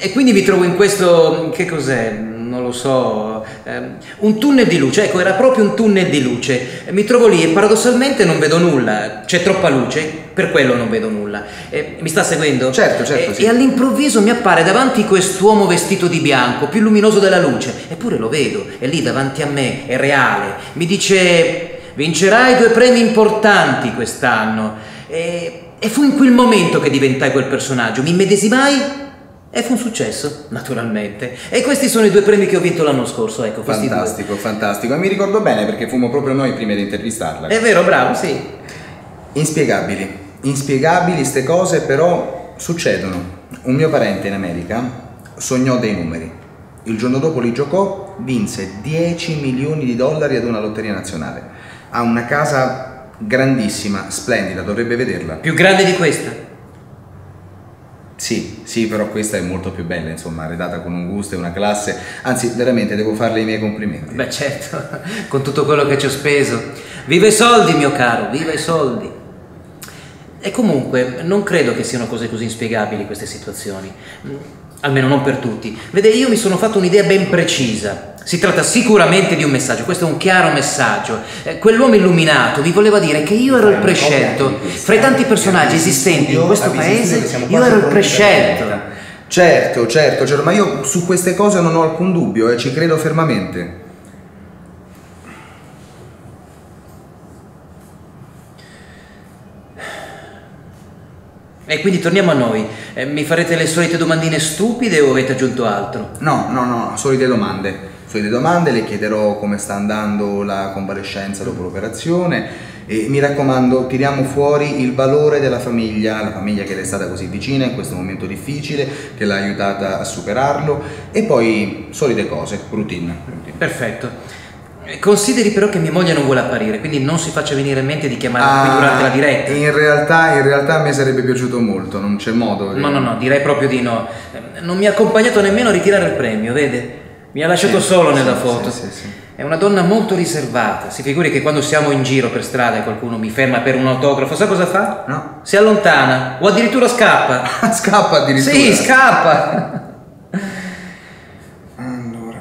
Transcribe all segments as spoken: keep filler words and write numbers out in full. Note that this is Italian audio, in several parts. E quindi mi trovo in questo, che cos'è? Non lo so, un tunnel di luce, ecco, era proprio un tunnel di luce, mi trovo lì e paradossalmente non vedo nulla, c'è troppa luce, per quello non vedo nulla. Eh, mi sta seguendo? Certo, certo. Eh, sì. E all'improvviso mi appare davanti quest'uomo vestito di bianco, più luminoso della luce, eppure lo vedo, è lì davanti a me, è reale, mi dice: vincerai due premi importanti quest'anno. Eh, e fu in quel momento che diventai quel personaggio, mi immedesimai. E fu un successo, naturalmente. E questi sono i due premi che ho vinto l'anno scorso, ecco. Fantastico, due. fantastico. E mi ricordo bene perché fummo proprio noi prima di intervistarla. È vero, bravo, sì. Inspiegabili, inspiegabili ste cose, però succedono. Un mio parente in America sognò dei numeri. Il giorno dopo li giocò, vinse dieci milioni di dollari ad una lotteria nazionale. Ha una casa grandissima, splendida, dovrebbe vederla. Più grande di questa? Sì, sì, però questa è molto più bella, insomma, arredata con un gusto e una classe, anzi, veramente devo farle i miei complimenti. Beh, certo, con tutto quello che ci ho speso. Viva i soldi, mio caro, viva i soldi! E comunque, non credo che siano cose così inspiegabili queste situazioni, almeno non per tutti. Vede, io mi sono fatto un'idea ben precisa. Si tratta sicuramente di un messaggio, questo è un chiaro messaggio. Eh, Quell'uomo illuminato vi voleva dire che io ero il prescelto. Fra i tanti personaggi esistenti in questo paese, io ero il prescelto. Certo, certo, certo, ma io su queste cose non ho alcun dubbio e ci credo fermamente. E quindi torniamo a noi. Eh, mi farete le solite domandine stupide o avete aggiunto altro? No, no, no, solite domande. Sulle domande le chiederò come sta andando la convalescenza dopo l'operazione e mi raccomando, tiriamo fuori il valore della famiglia, la famiglia che le è stata così vicina in questo momento difficile, che l'ha aiutata a superarlo, e poi solite cose, routine. routine. Perfetto. Consideri però che mia moglie non vuole apparire, quindi non si faccia venire in mente di chiamarla ah, qui durante la diretta. In realtà, in realtà a me sarebbe piaciuto molto, non c'è modo. No, no, no, direi proprio di no. Non mi ha accompagnato nemmeno a ritirare il premio, vede? Mi ha lasciato sì, solo nella sì, foto. Sì, sì, sì. È una donna molto riservata. Si figuri che quando siamo in giro per strada e qualcuno mi ferma per un autografo, sa cosa fa? No. Si allontana o addirittura scappa. Scappa addirittura? Sì, scappa. Allora.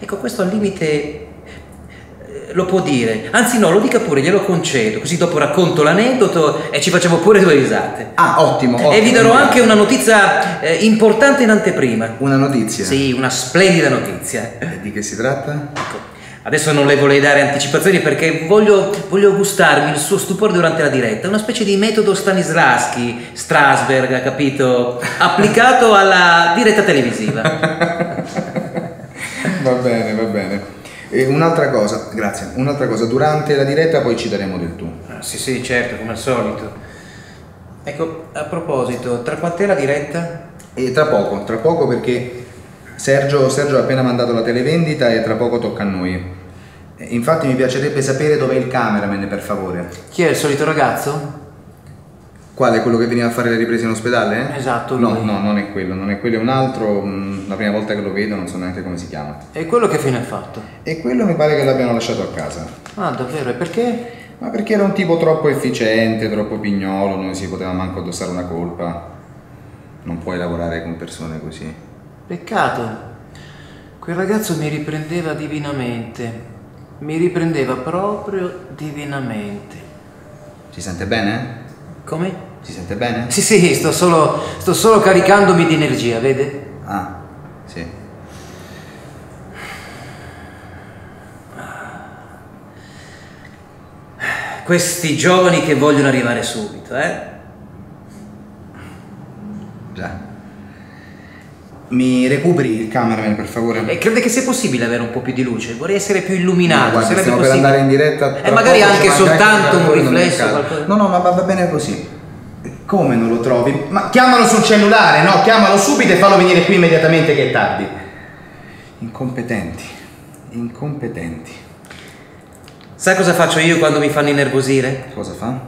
Ecco, questo al limite lo può dire. Anzi no, lo dica pure, glielo concedo. Così dopo racconto l'aneddoto e ci facciamo pure due risate. Ah, ottimo, ottimo. E vi darò anche una notizia eh, importante in anteprima. Una notizia? Sì, una splendida notizia. E di che si tratta? Ecco, adesso non le volevo dare anticipazioni perché voglio, voglio gustarmi il suo stupore durante la diretta. Una specie di metodo Stanislavski, Strasberg, capito? Applicato alla diretta televisiva. Va bene, va bene. Un'altra cosa, grazie, un'altra cosa, durante la diretta poi ci daremo del tu. Ah, sì, sì, certo, come al solito. Ecco, a proposito, tra quant'è la diretta? E tra poco, tra poco perché Sergio, Sergio ha appena mandato la televendita e tra poco tocca a noi. Infatti mi piacerebbe sapere dov'è il cameraman, per favore. Chi è, il solito ragazzo? Quale, quello che veniva a fare le riprese in ospedale? Eh? Esatto. No, lui. No, non è quello, non è quello, è un altro, la prima volta che lo vedo non so neanche come si chiama. E quello che fine ha fatto? E quello mi pare che l'abbiano lasciato a casa. Ah, davvero? E perché? Ma perché era un tipo troppo efficiente, troppo pignolo, non si poteva manco addossare una colpa. Non puoi lavorare con persone così. Peccato. Quel ragazzo mi riprendeva divinamente. Mi riprendeva proprio divinamente. Si sente bene? Come? Si sente bene? Sì, sì, sto solo, sto solo caricandomi di energia, vede? Ah, sì. Questi giovani che vogliono arrivare subito, eh? Già. Mi recuperi il cameraman, per favore? E crede che sia possibile avere un po' più di luce? Vorrei essere più illuminato. No, guarda, sarebbe possibile per andare in diretta. E eh, magari anche soltanto un riflesso. No, no, ma va bene così. Come non lo trovi? Ma chiamalo sul cellulare, no? Chiamalo subito e fallo venire qui immediatamente che è tardi. Incompetenti. Incompetenti. Sai cosa faccio io quando mi fanno innervosire? Cosa fa?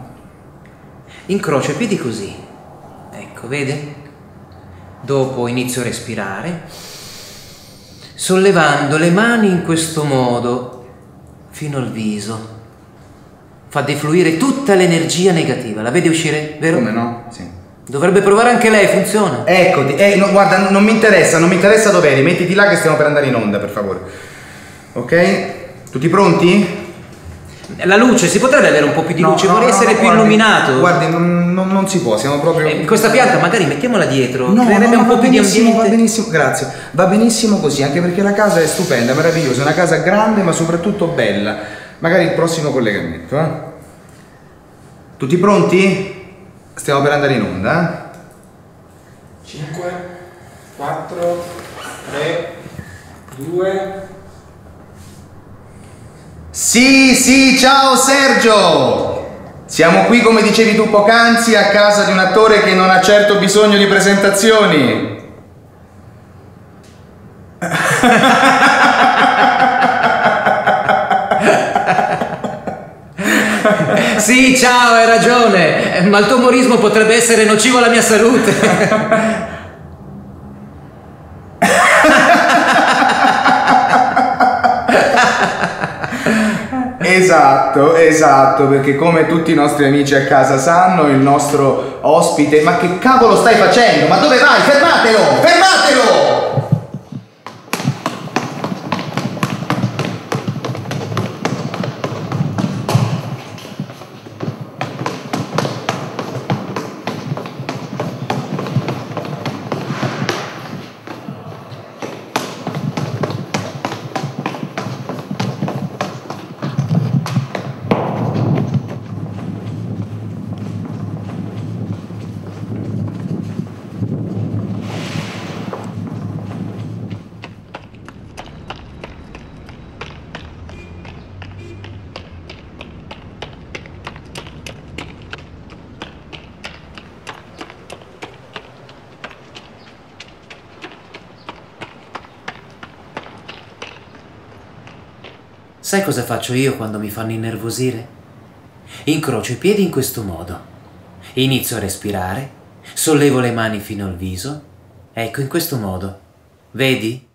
Incrocio i piedi così. Ecco, vede? Dopo inizio a respirare, sollevando le mani in questo modo fino al viso. fa defluire tutta l'energia negativa, la vede uscire, vero? Come no? Sì. Dovrebbe provare anche lei, funziona. Eccoti, eh, no, guarda, non mi interessa, non mi interessa dove eri, mettiti là che stiamo per andare in onda, per favore. Ok? Tutti pronti? La luce, si potrebbe avere un po' più di luce, no, vorrei no, essere no, più guardi, illuminato. Guardi, non, non, non si può, siamo proprio... Eh, questa pianta magari mettiamola dietro, no, creerebbe no, un po' più di ambiente. Va benissimo, grazie, va benissimo così, anche perché la casa è stupenda, meravigliosa, è una casa grande ma soprattutto bella. Magari il prossimo collegamento, eh? Tutti pronti? Stiamo per andare in onda. cinque, quattro, tre, due... Sì, sì, ciao Sergio! Siamo qui, come dicevi tu poc'anzi, a casa di un attore che non ha certo bisogno di presentazioni. Sì, ciao, hai ragione, ma il tuo umorismo potrebbe essere nocivo alla mia salute. Esatto, esatto, perché come tutti i nostri amici a casa sanno, il nostro ospite... Ma che cavolo stai facendo? Ma dove vai? Fermatelo! Fermatelo! Sai cosa faccio io quando mi fanno innervosire? Incrocio i piedi in questo modo. Inizio a respirare, sollevo le mani fino al viso. Ecco, in questo modo. Vedi?